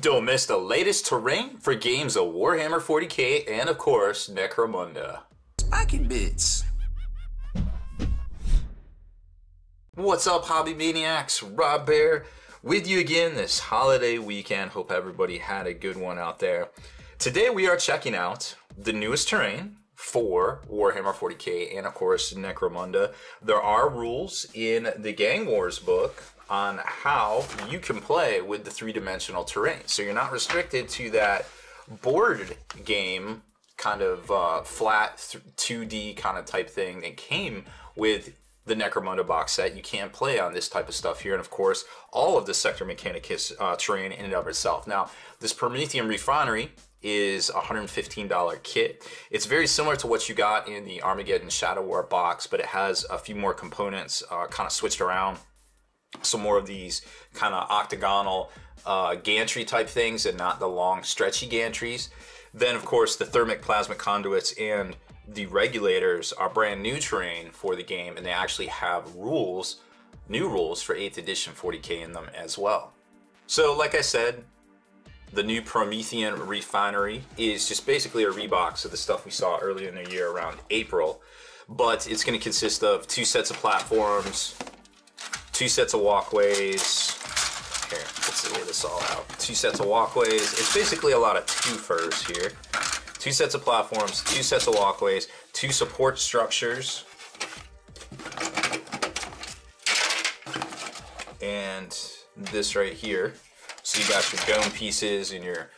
Don't miss the latest terrain for games of Warhammer 40k and, of course, Necromunda. Spikey Bits. What's up, Hobby Maniacs? Rob Baer with you again this holiday weekend. Hope everybody had a good one out there. Today we are checking out the newest terrain for Warhammer 40k and, of course, Necromunda. There are rules in the Gang Wars book on how you can play with the three-dimensional terrain. So you're not restricted to that board game kind of flat 2D kind of type thing that came with the Necromunda box set. You can't play on this type of stuff here. And of course, all of the Sector Mechanicus terrain in and of itself. Now, this Promethium Refinery is a $115 kit. It's very similar to what you got in the Armageddon Shadow War box, but it has a few more components kind of switched around. Some more of these kind of octagonal gantry type things and not the long stretchy gantries. Then of course the thermic plasma conduits and the regulators are brand new terrain for the game, and they actually have rules, new rules for 8th edition 40k in them as well. So like I said, the new Promethium Refinery is just basically a rebox of the stuff we saw earlier in the year around April, but it's going to consist of two sets of platforms, two sets of walkways. Here, let's lay this all out. Two sets of walkways. It's basically a lot of two-fers here. Two sets of platforms, two sets of walkways, two support structures, and this right here. So you got your dome pieces and your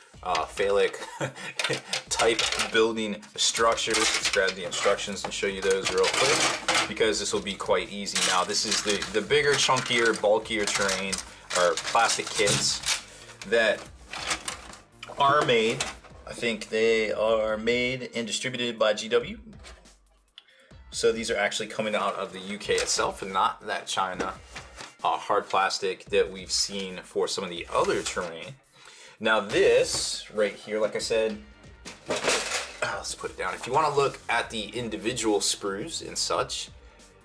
phallic type building structures. Let's grab the instructions and show you those real quick, because this will be quite easy. Now this is the bigger, chunkier, bulkier terrain or plastic kits that are made. I think they are made and distributed by GW. So these are actually coming out of the UK itself and not that China hard plastic that we've seen for some of the other terrain. Now this right here, like I said, let's put it down. If you want to look at the individual sprues and such,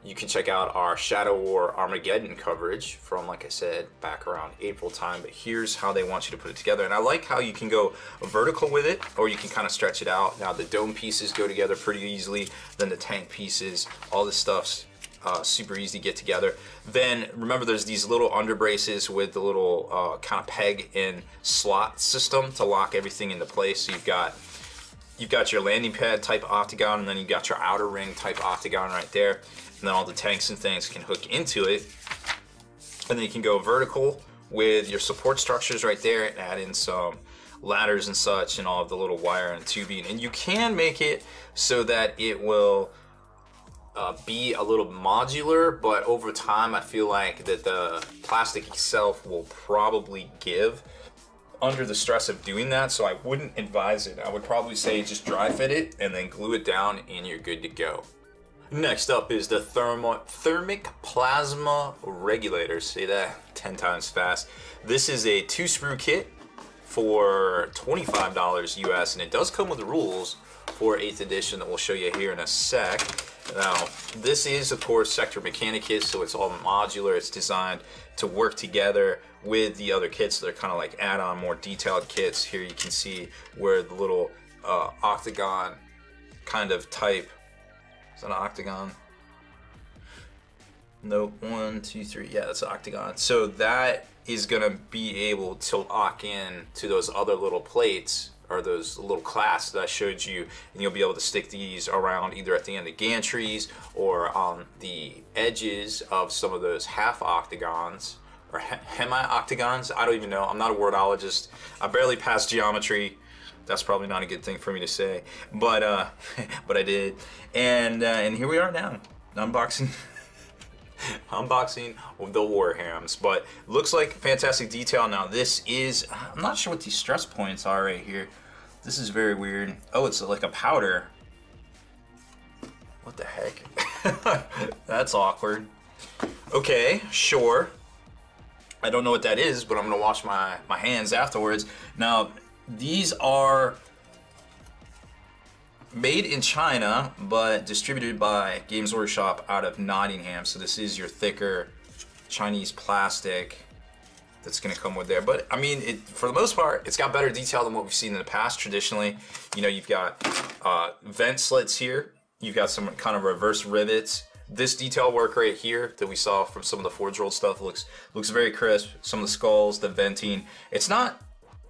you can check out our Shadow War Armageddon coverage from, like I said, back around April time. But here's how they want you to put it together. And I like how you can go vertical with it, or you can kind of stretch it out. Now the dome pieces go together pretty easily. Then the tank pieces, all this stuff's super easy to get together. Then remember, there's these little under braces with the little kind of peg and slot system to lock everything into place. So you've got your landing pad type octagon, and then you've got your outer ring type octagon right there, and then all the tanks and things can hook into it. And then you can go vertical with your support structures right there and add in some ladders and such and all of the little wire and tubing. And you can make it so that it will be a little modular, but over time I feel like that the plastic itself will probably give under the stress of doing that, so I wouldn't advise it. I would probably say just dry fit it and then glue it down and you're good to go. Next up is the thermic plasma regulators. Say that 10 times fast. This is a two sprue kit for $25 US, and it does come with the rules for 8th edition that we'll show you here in a sec. Now, this is, of course, Sector Mechanicus, so it's all modular. It's designed to work together with the other kits. They're kind of like add-on, more detailed kits. Here you can see where the little octagon kind of type. Is that an octagon? Nope. One, two, three. Yeah, that's an octagon. So that is going to be able to lock in to those other little plates, or those little clasps that I showed you, and you'll be able to stick these around either at the end of gantries or on the edges of some of those half octagons or hemi-octagons. I don't even know. I'm not a wordologist. I barely passed geometry. That's probably not a good thing for me to say, but but I did. And here we are now, unboxing. Unboxing of the Warhams, but looks like fantastic detail. Now this is, I'm not sure what these stress points are right here. This is very weird. Oh, it's like a powder. What the heck? That's awkward. Okay, sure. I don't know what that is, but I'm gonna wash my hands afterwards. Now, these are made in China, but distributed by Games Workshop out of Nottingham. So this is your thicker Chinese plastic. that's going to come with there. But I mean, for the most part, it's got better detail than what we've seen in the past. Traditionally, you know, you've got vent slits here. You've got some kind of reverse rivets. This detail work right here that we saw from some of the Forge World stuff looks very crisp. Some of the skulls, the venting, it's not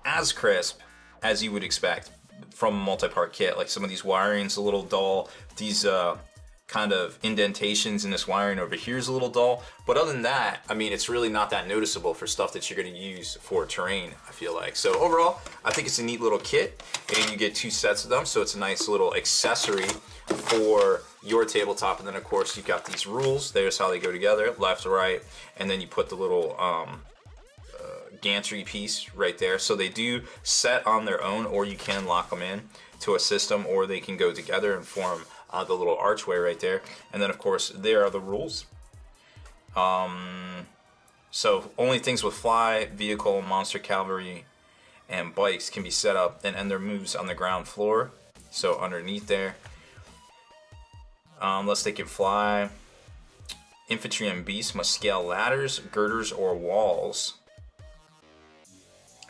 as crisp as you would expect from a multi-part kit. Like some of these wiring's a little dull. These kind of indentations in this wiring over here is a little dull, but other than that, I mean, it's really not that noticeable for stuff that you're going to use for terrain, I feel like. So overall, I think it's a neat little kit, and you get 2 sets of them, so it's a nice little accessory for your tabletop. And then of course you've got these rules, there's how they go together, left, right, and then you put the little gantry piece right there. So they do set on their own, or you can lock them in to a system, or they can go together and form the little archway right there. And then of course there are the rules. So only things with fly, vehicle, monster cavalry, and bikes can be set up and end their moves on the ground floor, so underneath there, unless they can fly. Infantry and beasts must scale ladders, girders, or walls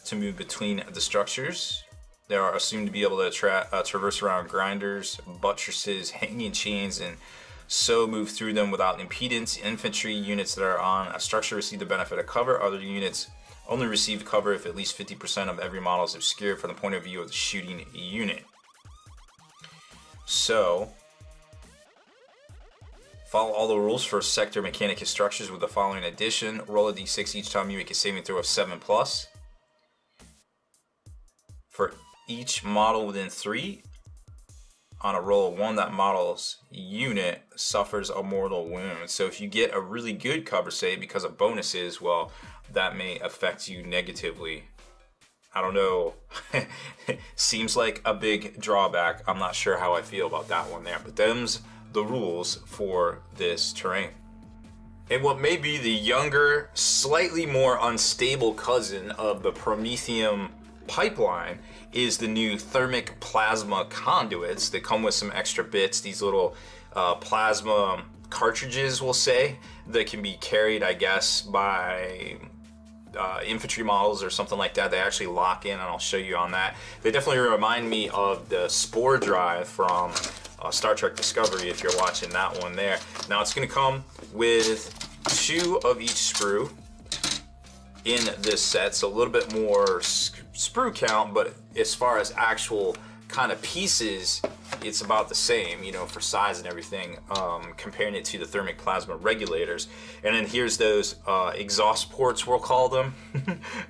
to move between the structures. They are assumed to be able to traverse around grinders, buttresses, hanging chains, and so move through them without impedance. Infantry units that are on a structure receive the benefit of cover. Other units only receive cover if at least 50% of every model is obscured from the point of view of the shooting unit. So, follow all the rules for Sector Mechanicus structures with the following addition. Roll a d6 each time you make a saving throw of 7+. For each model within 3, on a roll of 1, that model's unit suffers a mortal wound. So if you get a really good cover save because of bonuses, well, that may affect you negatively. I don't know. Seems like a big drawback. I'm not sure how I feel about that one there, but them's the rules for this terrain. And what may be the younger, slightly more unstable cousin of the Promethium pipeline is the new thermic plasma conduits that come with some extra bits, these little plasma cartridges, we'll say, that can be carried, I guess, by infantry models or something like that. They actually lock in, and I'll show you on that. They definitely remind me of the spore drive from Star Trek Discovery, if you're watching that one there. Now it's going to come with 2 of each sprue in this set, so a little bit more sprue count, but as far as actual kind of pieces, it's about the same, you know, for size and everything, comparing it to the thermic plasma regulators. And then here's those exhaust ports, we'll call them,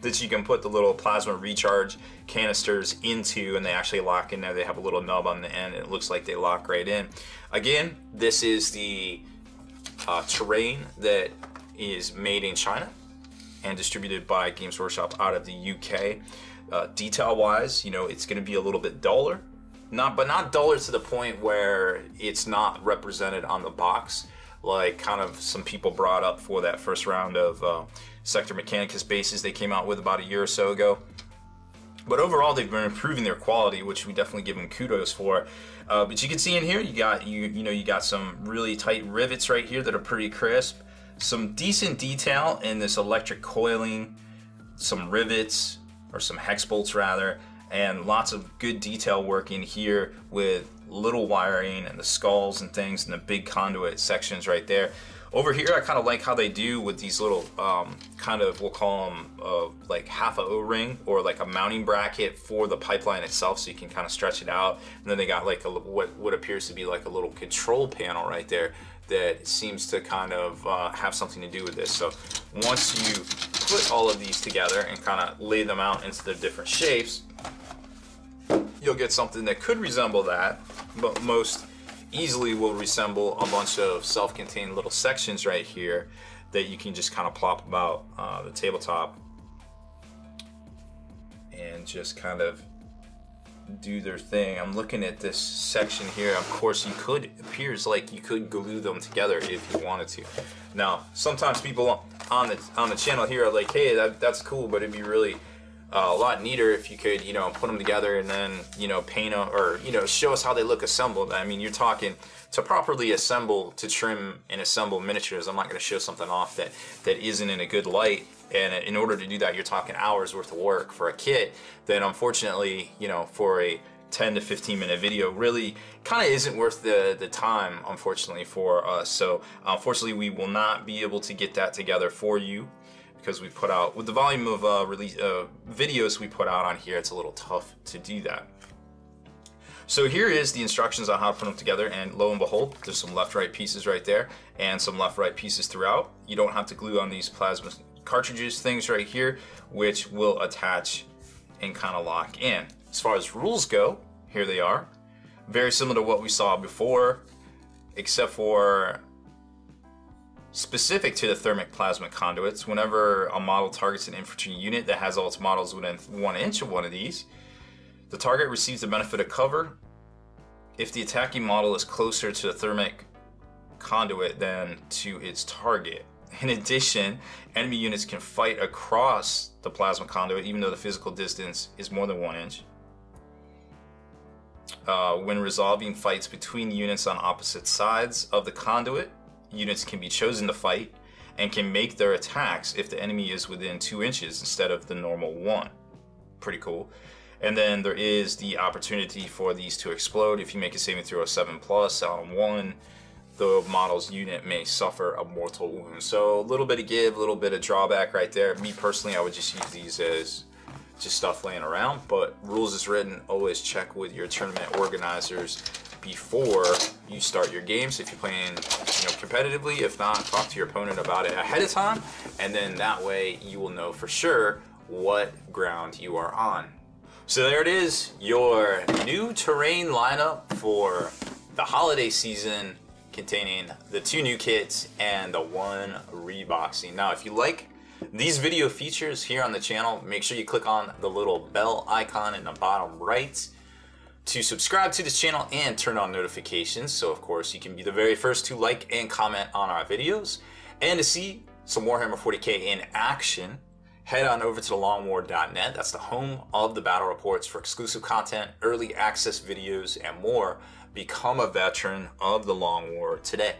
that you can put the little plasma recharge canisters into, and they actually lock in there. They have a little nub on the end, and it looks like they lock right in. Again, this is the terrain that is made in China and distributed by Games Workshop out of the UK. Detail-wise, you know, it's going to be a little bit duller, but not duller to the point where it's not represented on the box, like kind of some people brought up for that first round of Sector Mechanicus bases they came out with about a year or so ago. But overall, they've been improving their quality, which we definitely give them kudos for. But you can see in here, you got some really tight rivets right here that are pretty crisp. Some decent detail in this electric coiling, some rivets, or some hex bolts rather, and lots of good detail work in here with little wiring and the skulls and things and the big conduit sections right there. Over here, I kind of like how they do with these little kind of, we'll call them like half a O-ring or like a mounting bracket for the pipeline itself, so you can kind of stretch it out. And then they got like what appears to be like a little control panel right there that seems to kind of have something to do with this. So once you put all of these together and kind of lay them out into their different shapes, you'll get something that could resemble that, but most easily will resemble a bunch of self-contained little sections right here that you can just kind of plop about the tabletop and just kind of do their thing. I'm looking at this section here. Of course, you could, it appears like you could glue them together if you wanted to. Now, sometimes people on the channel here are like, hey, that's cool, but it'd be really a lot neater if you could, you know, put them together and then, you know, paint them, or, you know, show us how they look assembled. I mean, you're talking to properly assemble, to trim and assemble miniatures. I'm not going to show something off that isn't in a good light And in order to do that, you're talking hours worth of work for a kit that, unfortunately, you know, for a 10 to 15 minute video really kind of isn't worth the time, unfortunately, for us. So unfortunately, we will not be able to get that together for you, because we put out, with the volume of videos we put out on here, it's a little tough to do that. So here is the instructions on how to put them together, and lo and behold, there's some left-right pieces right there and some left-right pieces throughout. You don't have to glue on these plasma cartridges things right here, which will attach and kind of lock in. As far as rules go, here they are. Very similar to what we saw before, except for specific to the thermic plasma conduits. Whenever a model targets an infantry unit that has all its models within 1 inch of one of these, the target receives the benefit of cover if the attacking model is closer to the thermic conduit than to its target. In addition, enemy units can fight across the plasma conduit even though the physical distance is more than 1 inch. When resolving fights between units on opposite sides of the conduit, units can be chosen to fight and can make their attacks if the enemy is within 2 inches instead of the normal one. Pretty cool. And then there is the opportunity for these to explode. If you make a saving throw of 7+ on one, the model's unit may suffer a mortal wound. So a little bit of give, a little bit of drawback right there. Me personally, I would just use these as just stuff laying around, but rules is written, always check with your tournament organizers before you start your games. If you're playing, you know, competitively, if not, talk to your opponent about it ahead of time, and then that way you will know for sure what ground you are on. So there it is, your new terrain lineup for the holiday season, containing the 2 new kits and the 1 reboxing. Now, if you like these video features here on the channel, make sure you click on the little bell icon in the bottom right to subscribe to this channel and turn on notifications. So, of course, you can be the very first to like and comment on our videos. And to see some Warhammer 40k in action, head on over to thelongwar.net. That's the home of the battle reports for exclusive content, early access videos, and more. Become a veteran of the Long War today.